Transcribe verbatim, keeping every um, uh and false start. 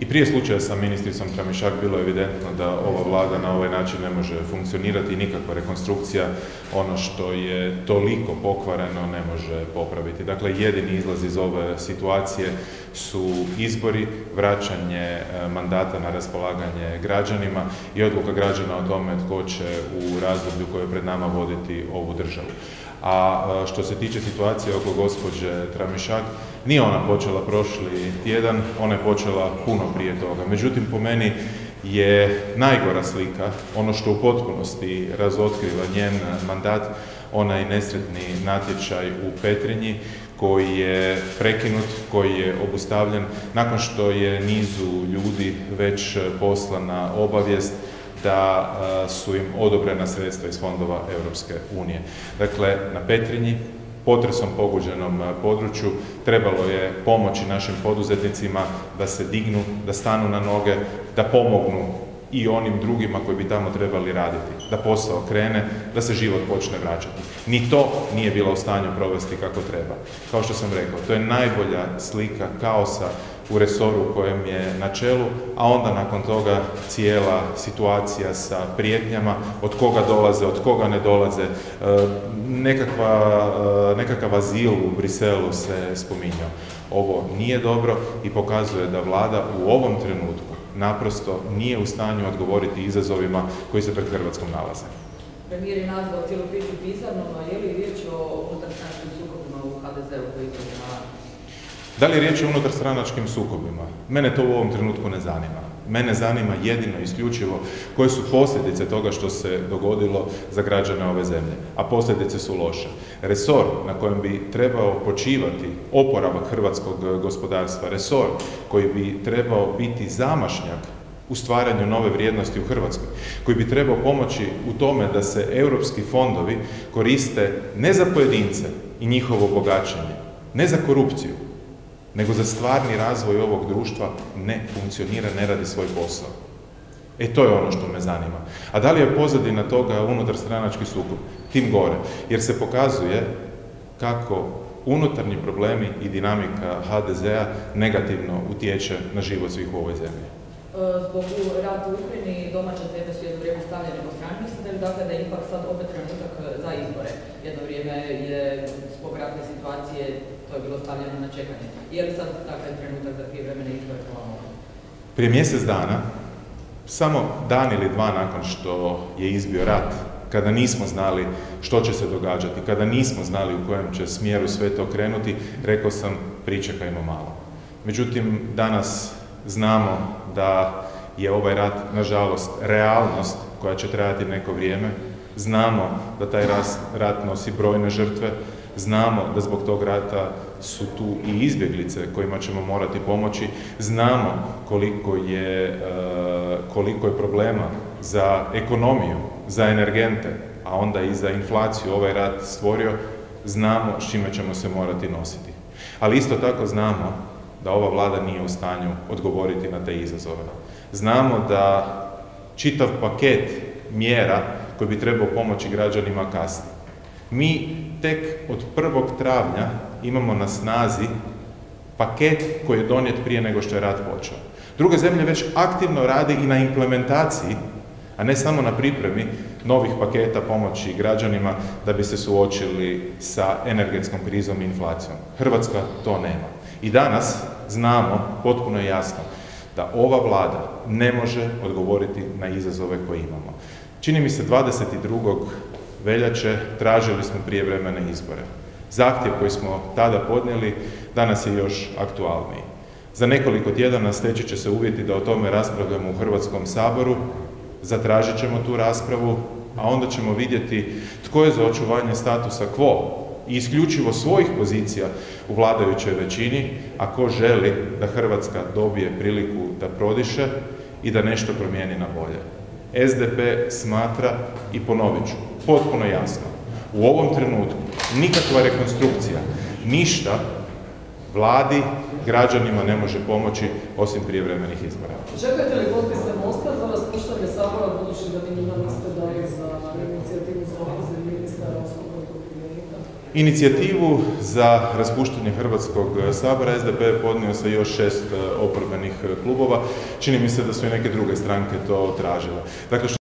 I prije slučaja sa ministricom Tramišak bilo je evidentno da ova vlada na ovaj način ne može funkcionirati i nikakva rekonstrukcija ono što je toliko pokvareno ne može popraviti. Dakle, jedini izlaz iz ove situacije su izbori, vraćanje mandata na raspolaganje građanima i odluka građana o tome tko će u razdoblju koje je pred nama voditi ovu državu. A što se tiče situacije oko gospođe Tramišak, nije ona počela prošli tjedan, ona je počela puno prije toga. Međutim, po meni je najgora slika, ono što u potpunosti razotkriva njen mandat, onaj nesretni natječaj u Petrinji koji je prekinut, koji je obustavljen nakon što je nizu ljudi već poslana obavijest da su im odobrena sredstva iz fondova Europske unije. Dakle, na Petrinji, potresom pogođenom području, trebalo je pomoći našim poduzetnicima da se dignu, da stanu na noge, da pomognu i onim drugima koji bi tamo trebali raditi, da posao krene, da se život počne vraćati. Ni to nije bilo u stanju provesti kako treba. Kao što sam rekao, to je najbolja slika kaosa u resoru u kojem je na čelu, a onda nakon toga cijela situacija sa prijetnjama, od koga dolaze, od koga ne dolaze, nekakva, nekakav azil u Briselu se spominjao. Ovo nije dobro i pokazuje da vlada u ovom trenutku naprosto nije u stanju odgovoriti izazovima koji se pred Hrvatskom nalaze. Premijer je nazvao cijelu priču bizarnom, a je li riječ o unutarstranačkim sukobima u ha de zeu koji je na... Da li je riječ o unutarstranačkim sukobima? Mene to u ovom trenutku ne zanima. Mene zanima jedino, isključivo, koje su posljedice toga što se dogodilo za građane ove zemlje. A posljedice su loše. Resor na kojem bi trebao počivati oporavak hrvatskog gospodarstva, resor koji bi trebao biti zamašnjak u stvaranju nove vrijednosti u Hrvatskoj, koji bi trebao pomoći u tome da se europski fondovi koriste ne za pojedince i njihovo bogaćenje, ne za korupciju, nego za stvarni razvoj ovog društva ne funkcionira, ne radi svoj posao. E to je ono što me zanima. A da li je pozadina toga unutarstranački sukob? Tim gore. Jer se pokazuje kako unutarnji problemi i dinamika ha de zea negativno utječe na život svih u ovoj zemlji. Zbog rata u Ukrajini domaće zemlje su jedno vrijeme stavljene po strani. Mislite dakle da je ipak sad opet trenutak za izbore? Jedno vrijeme je zbog ratne situacije to je bilo stavljeno na čekanje. Je li sad dakle trenutak za prijevremene izbore? Prije mjesec dana, samo dan ili dva nakon što je izbio rat, kada nismo znali što će se događati, kada nismo znali u kojem će smjeru sve to krenuti, rekao sam pričekajmo malo. Međutim, danas znamo da je ovaj rat, nažalost, realnost koja će trajati neko vrijeme. Znamo da taj rat nosi brojne žrtve. Znamo da zbog tog rata su tu i izbjeglice kojima ćemo morati pomoći. Znamo koliko je, koliko je problema za ekonomiju, za energente, a onda i za inflaciju ovaj rat stvorio. Znamo s čime ćemo se morati nositi. Ali isto tako znamo da ova vlada nije u stanju odgovoriti na te izazove. Znamo da čitav paket mjera koji bi trebao pomoći građanima kasni. Mi tek od prvog travnja imamo na snazi paket koji je donijet prije nego što je rat počeo. Druge zemlje već aktivno radi i na implementaciji, a ne samo na pripremi novih paketa pomoći građanima da bi se suočili sa energetskom krizom i inflacijom. Hrvatska to nema. I danas znamo, potpuno je jasno, da ova vlada ne može odgovoriti na izazove koje imamo. Čini mi se dvadeset drugog veljače tražili smo prijevremene izbore. Zahtjev koji smo tada podnijeli danas je još aktualniji. Za nekoliko tjedana steći će se uvjeti da o tome raspravljamo u Hrvatskom saboru, zatražit ćemo tu raspravu, a onda ćemo vidjeti tko je za očuvanje statusa quo i isključivo svojih pozicija u vladajućoj većini, a ko želi da Hrvatska dobije priliku da prodiše i da nešto promijeni na bolje. es de pe smatra, i ponovit ću, potpuno jasno, u ovom trenutku nikakva rekonstrukcija, ništa vladi, građanima ne može pomoći osim prijevremenih izbora. Čekajte li potpise Mosta za raspuštanje sabora, budući da vi njima niste dali za inicijativu za opoziv ministara? Inicijativu za raspuštanje Hrvatskog sabora S D P je podnio sa još šest oporbenih klubova. Čini mi se da su i neke druge stranke to tražile. Dakle,